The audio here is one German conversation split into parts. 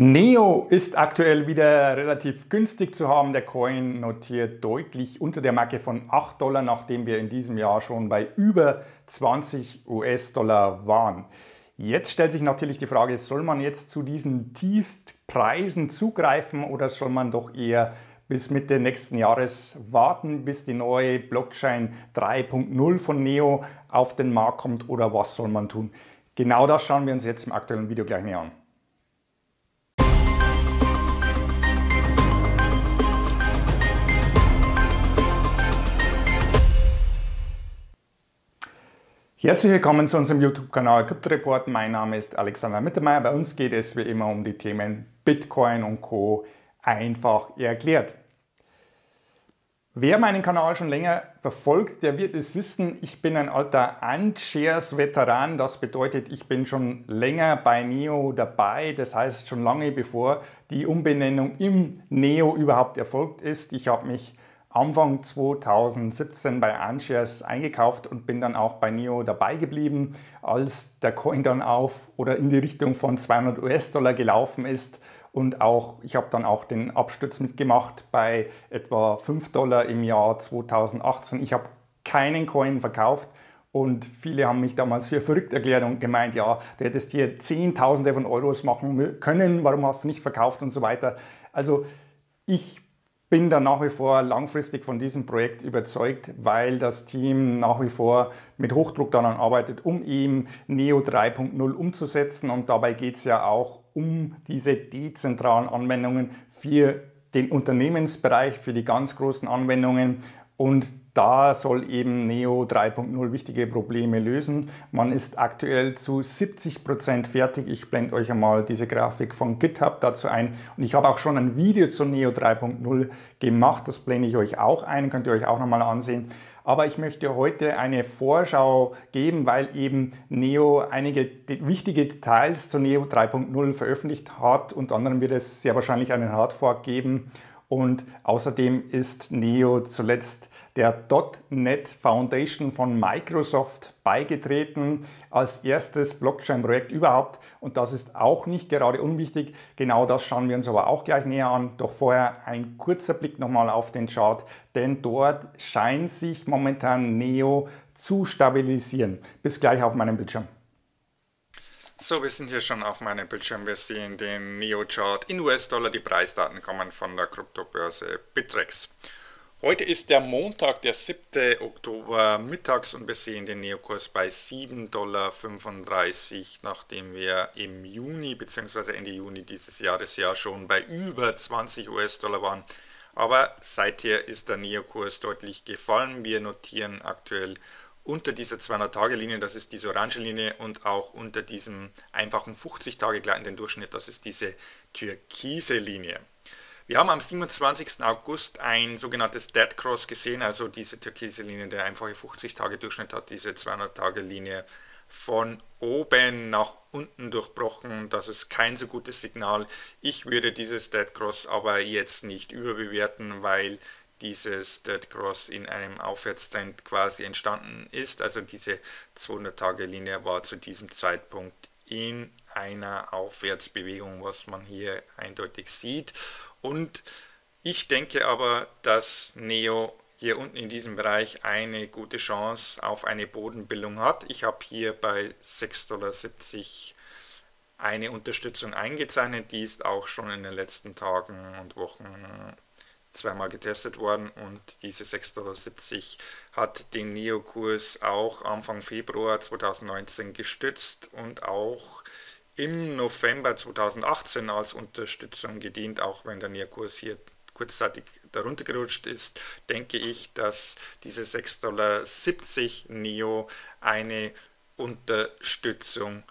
NEO ist aktuell wieder relativ günstig zu haben. Der Coin notiert deutlich unter der Marke von $8, nachdem wir in diesem Jahr schon bei über 20 US-Dollar waren. Jetzt stellt sich natürlich die Frage, soll man jetzt zu diesen Tiefstpreisen zugreifen oder soll man doch eher bis Mitte nächsten Jahres warten, bis die neue Blockchain 3.0 von NEO auf den Markt kommt, oder was soll man tun? Genau das schauen wir uns jetzt im aktuellen Video gleich näher an. Herzlich willkommen zu unserem YouTube-Kanal Krypto Report. Mein Name ist Alexander Mittermeier. Bei uns geht es wie immer um die Themen Bitcoin und Co. einfach erklärt. Wer meinen Kanal schon länger verfolgt, der wird es wissen, ich bin ein alter Unshares-Veteran. Das bedeutet, ich bin schon länger bei NEO dabei, das heißt schon lange bevor die Umbenennung im NEO überhaupt erfolgt ist. Ich habe mich Anfang 2017 bei Unshares eingekauft und bin dann auch bei NEO dabei geblieben. Als der Coin dann auf oder in die Richtung von 200 US-Dollar gelaufen ist und auch ich habe dann auch den Absturz mitgemacht bei etwa $5 im Jahr 2018. Ich habe keinen Coin verkauft und viele haben mich damals für verrückt erklärt und gemeint, ja, du hättest hier Zehntausende von Euros machen können, warum hast du nicht verkauft und so weiter. Also ich bin da nach wie vor langfristig von diesem Projekt überzeugt, weil das Team nach wie vor mit Hochdruck daran arbeitet, um eben NEO 3.0 umzusetzen. Und dabei geht es ja auch um diese dezentralen Anwendungen für den Unternehmensbereich, für die ganz großen Anwendungen. Und da soll eben NEO 3.0 wichtige Probleme lösen. Man ist aktuell zu 70% fertig. Ich blende euch einmal diese Grafik von GitHub dazu ein. Und ich habe auch schon ein Video zu NEO 3.0 gemacht. Das blende ich euch auch ein, könnt ihr euch auch nochmal ansehen. Aber ich möchte heute eine Vorschau geben, weil eben NEO einige wichtige Details zu NEO 3.0 veröffentlicht hat. Unter anderem wird es sehr wahrscheinlich einen Hardfork geben. Und außerdem ist NEO zuletzt der .NET Foundation von Microsoft beigetreten, als erstes Blockchain-Projekt überhaupt. Und das ist auch nicht gerade unwichtig. Genau das schauen wir uns aber auch gleich näher an. Doch vorher ein kurzer Blick nochmal auf den Chart, denn dort scheint sich momentan NEO zu stabilisieren. Bis gleich auf meinem Bildschirm. So, wir sind hier schon auf meinem Bildschirm. Wir sehen den NEO-Chart in US-Dollar. Die Preisdaten kommen von der Kryptobörse Bittrex. Heute ist der Montag, der 7. Oktober mittags, und wir sehen den NEO-Kurs bei $7,35, nachdem wir im Juni bzw. Ende Juni dieses Jahres ja schon bei über 20 US-Dollar waren. Aber seither ist der NEO-Kurs deutlich gefallen. Wir notieren aktuell unter dieser 200-Tage-Linie, das ist diese orange Linie, und auch unter diesem einfachen 50-Tage-gleitenden Durchschnitt, das ist diese türkise Linie. Wir haben am 27. August ein sogenanntes Dead Cross gesehen, also diese türkise Linie, der einfache 50-Tage-Durchschnitt hat diese 200-Tage-Linie von oben nach unten durchbrochen. Das ist kein so gutes Signal. Ich würde dieses Dead Cross aber jetzt nicht überbewerten, weil dieses Dead Cross in einem Aufwärtstrend quasi entstanden ist. Also diese 200-Tage-Linie war zu diesem Zeitpunkt in einer Aufwärtsbewegung, was man hier eindeutig sieht. Und ich denke aber, dass NEO hier unten in diesem Bereich eine gute Chance auf eine Bodenbildung hat. Ich habe hier bei $6,70 eine Unterstützung eingezeichnet. Die ist auch schon in den letzten Tagen und Wochen zweimal getestet worden, und diese $6,70 hat den NEO-Kurs auch Anfang Februar 2019 gestützt und auch im November 2018 als Unterstützung gedient. Auch wenn der NEO-Kurs hier kurzzeitig darunter gerutscht ist, denke ich, dass diese $6,70 NEO eine Unterstützung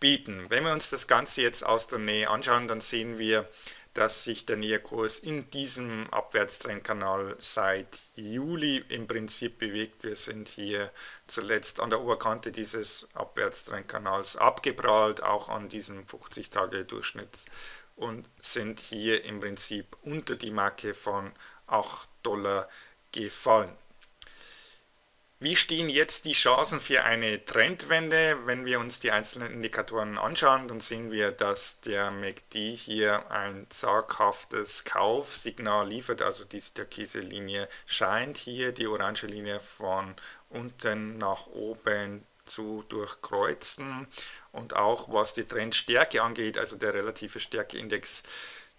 bieten. Wenn wir uns das Ganze jetzt aus der Nähe anschauen, dann sehen wir, dass sich der NEO-Kurs in diesem Abwärtstrendkanal seit Juli im Prinzip bewegt. Wir sind hier zuletzt an der Oberkante dieses Abwärtstrendkanals abgeprallt, auch an diesem 50-Tage-Durchschnitt, und sind hier im Prinzip unter die Marke von $8 gefallen. Wie stehen jetzt die Chancen für eine Trendwende? Wenn wir uns die einzelnen Indikatoren anschauen, dann sehen wir, dass der MACD hier ein zaghaftes Kaufsignal liefert. Also diese türkise Linie scheint hier die orange Linie von unten nach oben zu durchkreuzen. Und auch was die Trendstärke angeht, also der relative Stärkeindex,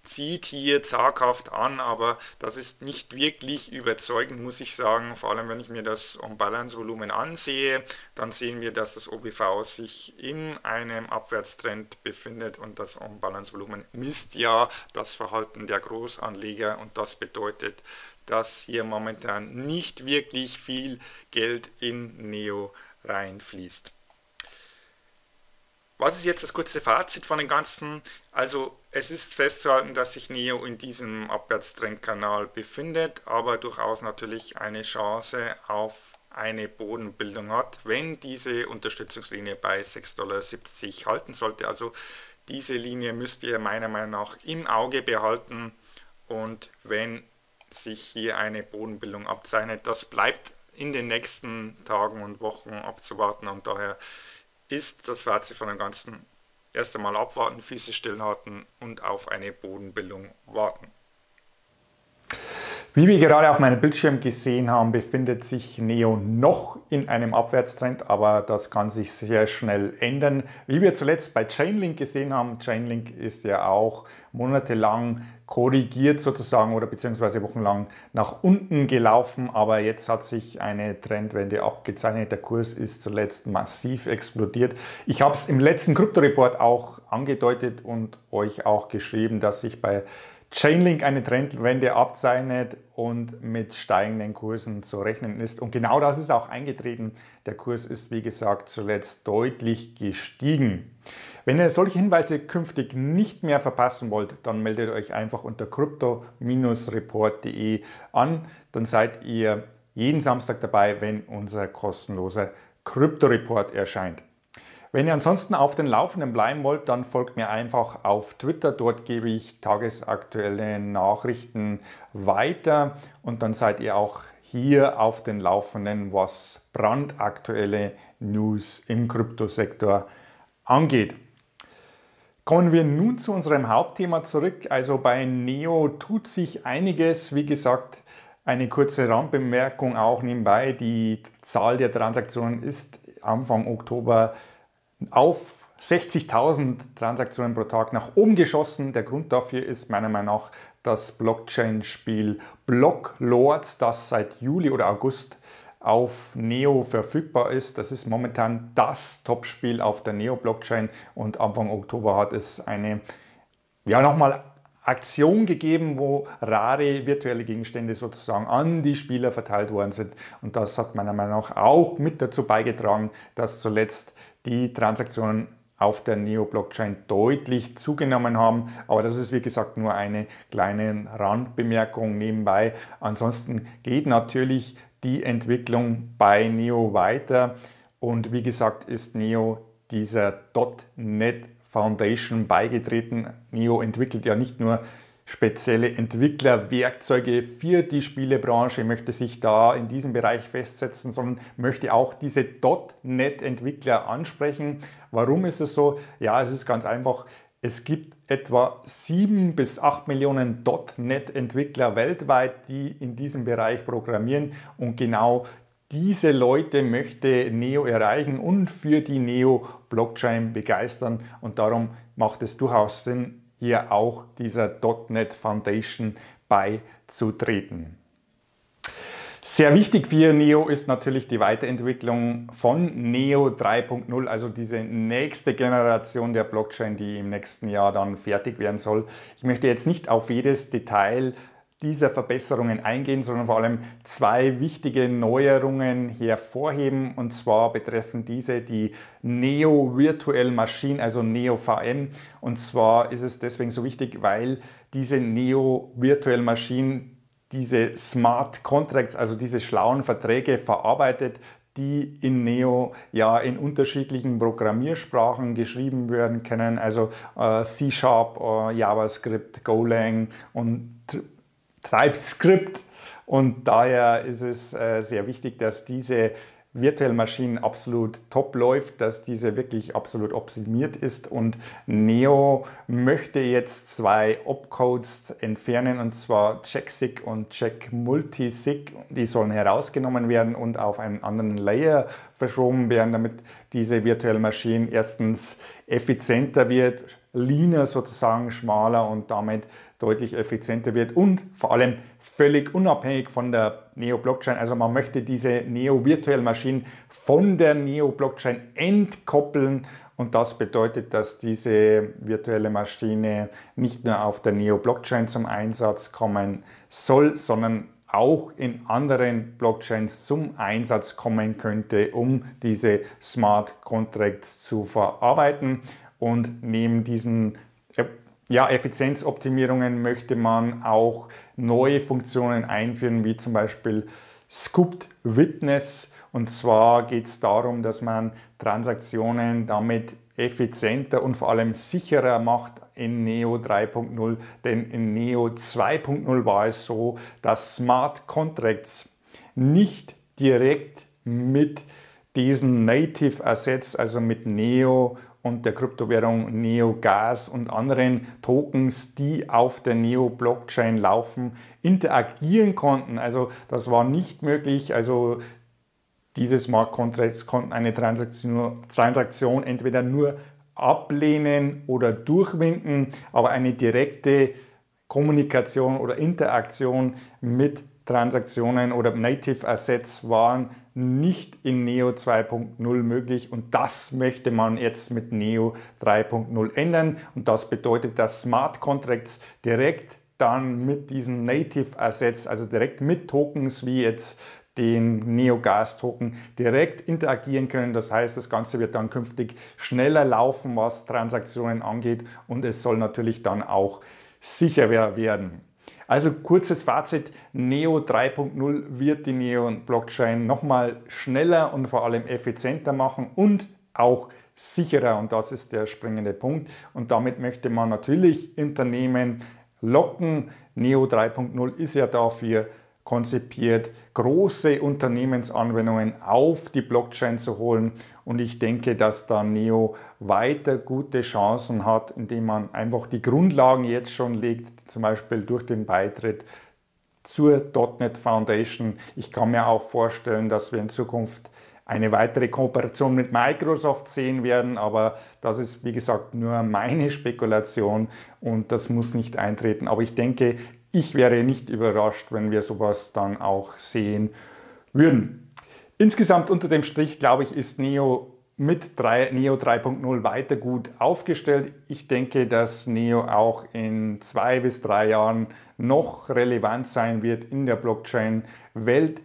zieht hier zaghaft an, aber das ist nicht wirklich überzeugend, muss ich sagen. Vor allem, wenn ich mir das On-Balance-Volumen ansehe, dann sehen wir, dass das OBV sich in einem Abwärtstrend befindet und das On-Balance-Volumen misst ja das Verhalten der Großanleger und das bedeutet, dass hier momentan nicht wirklich viel Geld in NEO reinfließt. Was ist jetzt das kurze Fazit von dem Ganzen? Also es ist festzuhalten, dass sich NEO in diesem Abwärtstrendkanal befindet, aber durchaus natürlich eine Chance auf eine Bodenbildung hat, wenn diese Unterstützungslinie bei 6,70 $ halten sollte. Also diese Linie müsst ihr meiner Meinung nach im Auge behalten und wenn sich hier eine Bodenbildung abzeichnet, das bleibt in den nächsten Tagen und Wochen abzuwarten und daher ist das Fazit von dem Ganzen: erst einmal abwarten, Füße stillhalten und auf eine Bodenbildung warten. Wie wir gerade auf meinem Bildschirm gesehen haben, befindet sich NEO noch in einem Abwärtstrend, aber das kann sich sehr schnell ändern. Wie wir zuletzt bei Chainlink gesehen haben, Chainlink ist ja auch monatelang korrigiert sozusagen oder beziehungsweise wochenlang nach unten gelaufen, aber jetzt hat sich eine Trendwende abgezeichnet. Der Kurs ist zuletzt massiv explodiert. Ich habe es im letzten Krypto Report auch angedeutet und euch auch geschrieben, dass sich bei Chainlink eine Trendwende abzeichnet und mit steigenden Kursen zu rechnen ist. Und genau das ist auch eingetreten. Der Kurs ist, wie gesagt, zuletzt deutlich gestiegen. Wenn ihr solche Hinweise künftig nicht mehr verpassen wollt, dann meldet euch einfach unter krypto-report.de an. Dann seid ihr jeden Samstag dabei, wenn unser kostenloser Krypto-Report erscheint. Wenn ihr ansonsten auf den Laufenden bleiben wollt, dann folgt mir einfach auf Twitter. Dort gebe ich tagesaktuelle Nachrichten weiter und dann seid ihr auch hier auf den Laufenden, was brandaktuelle News im Kryptosektor angeht. Kommen wir nun zu unserem Hauptthema zurück. Also bei NEO tut sich einiges. Wie gesagt, eine kurze Randbemerkung auch nebenbei. Die Zahl der Transaktionen ist Anfang Oktober auf 60.000 Transaktionen pro Tag nach oben geschossen. Der Grund dafür ist meiner Meinung nach das Blockchain-Spiel Blocklords, das seit Juli oder August auf NEO verfügbar ist. Das ist momentan das Top-Spiel auf der NEO-Blockchain und Anfang Oktober hat es eine, ja, nochmal Aktion gegeben, wo rare virtuelle Gegenstände sozusagen an die Spieler verteilt worden sind. Und das hat meiner Meinung nach auch mit dazu beigetragen, dass zuletzt die Transaktionen auf der NEO-Blockchain deutlich zugenommen haben. Aber das ist, wie gesagt, nur eine kleine Randbemerkung nebenbei. Ansonsten geht natürlich die Entwicklung bei NEO weiter. Und wie gesagt, ist NEO dieser .NET Foundation beigetreten. NEO entwickelt ja nicht nur spezielle Entwicklerwerkzeuge für die Spielebranche, möchte sich da in diesem Bereich festsetzen, sondern möchte auch diese .NET-Entwickler ansprechen. Warum ist es so? Ja, es ist ganz einfach. Es gibt etwa 7 bis 8 Millionen .NET-Entwickler weltweit, die in diesem Bereich programmieren und genau diese Leute möchte NEO erreichen und für die NEO-Blockchain begeistern und darum macht es durchaus Sinn, hier auch dieser .NET Foundation beizutreten. Sehr wichtig für NEO ist natürlich die Weiterentwicklung von NEO 3.0, also diese nächste Generation der Blockchain, die im nächsten Jahr dann fertig werden soll. Ich möchte jetzt nicht auf jedes Detail dieser Verbesserungen eingehen, sondern vor allem zwei wichtige Neuerungen hervorheben. Und zwar betreffen diese die NEO Virtual Machine, also NEO VM. Und zwar ist es deswegen so wichtig, weil diese NEO Virtual Machine diese Smart Contracts, also diese schlauen Verträge verarbeitet, die in NEO ja in unterschiedlichen Programmiersprachen geschrieben werden können, also C-Sharp, JavaScript, Golang und TribeScript Und daher ist es sehr wichtig, dass diese virtuelle Maschine absolut top läuft, dass diese wirklich absolut optimiert ist, und NEO möchte jetzt zwei Opcodes entfernen, und zwar CheckSig und CheckMultisig. Die sollen herausgenommen werden und auf einen anderen Layer verschoben werden, damit diese virtuelle Maschine erstens effizienter wird, leaner sozusagen, schmaler und damit deutlich effizienter wird und vor allem völlig unabhängig von der Neo-Blockchain. Also man möchte diese Neo-virtuellen Maschinen von der Neo-Blockchain entkoppeln, und das bedeutet, dass diese virtuelle Maschine nicht nur auf der Neo-Blockchain zum Einsatz kommen soll, sondern auch in anderen Blockchains zum Einsatz kommen könnte, um diese Smart Contracts zu verarbeiten. Und neben diesen Effizienzoptimierungen möchte man auch neue Funktionen einführen, wie zum Beispiel Scoped Witness. Und zwar geht es darum, dass man Transaktionen damit effizienter und vor allem sicherer macht in NEO 3.0. Denn in NEO 2.0 war es so, dass Smart Contracts nicht direkt mit diesen Native Assets, also mit NEO und der Kryptowährung NEO-Gas und anderen Tokens, die auf der NEO-Blockchain laufen, interagieren konnten. Also das war nicht möglich. Also diese Smart Contracts konnten eine Transaktion entweder nur ablehnen oder durchwinken, aber eine direkte Kommunikation oder Interaktion mit Transaktionen oder Native Assets waren nicht in NEO 2.0 möglich, und das möchte man jetzt mit NEO 3.0 ändern, und das bedeutet, dass Smart Contracts direkt dann mit diesen Native Assets, also direkt mit Tokens wie jetzt den NEO-Gas-Token, direkt interagieren können. Das heißt, das Ganze wird dann künftig schneller laufen, was Transaktionen angeht, und es soll natürlich dann auch sicherer werden. Also kurzes Fazit: NEO 3.0 wird die NEO-Blockchain nochmal schneller und vor allem effizienter machen und auch sicherer, und das ist der springende Punkt. Und damit möchte man natürlich Unternehmen locken. NEO 3.0 ist ja dafür konzipiert, große Unternehmensanwendungen auf die Blockchain zu holen, und ich denke, dass da NEO weiter gute Chancen hat, indem man einfach die Grundlagen jetzt schon legt, zum Beispiel durch den Beitritt zur .NET Foundation. Ich kann mir auch vorstellen, dass wir in Zukunft eine weitere Kooperation mit Microsoft sehen werden, aber das ist, wie gesagt, nur meine Spekulation und das muss nicht eintreten. Aber ich denke, ich wäre nicht überrascht, wenn wir sowas dann auch sehen würden. Insgesamt unter dem Strich, glaube ich, ist NEO mit NEO 3.0 weiter gut aufgestellt. Ich denke, dass NEO auch in 2 bis 3 Jahren noch relevant sein wird in der Blockchain-Welt.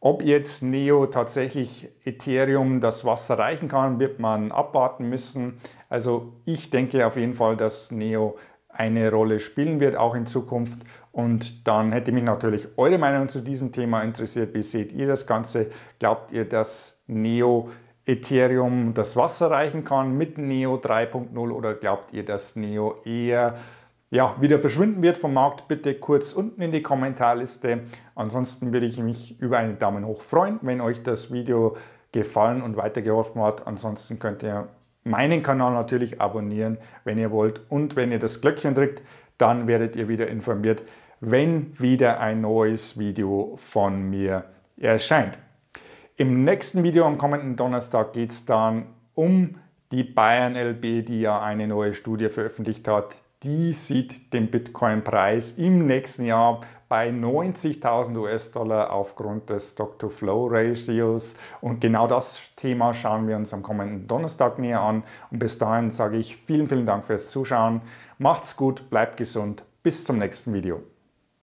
Ob jetzt NEO tatsächlich Ethereum das Wasser reichen kann, wird man abwarten müssen. Also ich denke auf jeden Fall, dass NEO eine Rolle spielen wird, auch in Zukunft. Und dann hätte mich natürlich eure Meinung zu diesem Thema interessiert. Wie seht ihr das Ganze? Glaubt ihr, dass NEO Ethereum das Wasser reichen kann mit NEO 3.0, oder glaubt ihr, dass NEO eher wieder verschwinden wird vom Markt? Bitte kurz unten in die Kommentarliste. Ansonsten würde ich mich über einen Daumen hoch freuen, wenn euch das Video gefallen und weitergeholfen hat. Ansonsten könnt ihr meinen Kanal natürlich abonnieren, wenn ihr wollt. Und wenn ihr das Glöckchen drückt, dann werdet ihr wieder informiert, wenn wieder ein neues Video von mir erscheint. Im nächsten Video am kommenden Donnerstag geht es dann um die BayernLB, die ja eine neue Studie veröffentlicht hat. Die sieht den Bitcoin-Preis im nächsten Jahr bei 90.000 US-Dollar aufgrund des Stock-to-Flow-Ratios. Und genau das Thema schauen wir uns am kommenden Donnerstag näher an. Und bis dahin sage ich vielen, vielen Dank fürs Zuschauen. Macht's gut, bleibt gesund. Bis zum nächsten Video.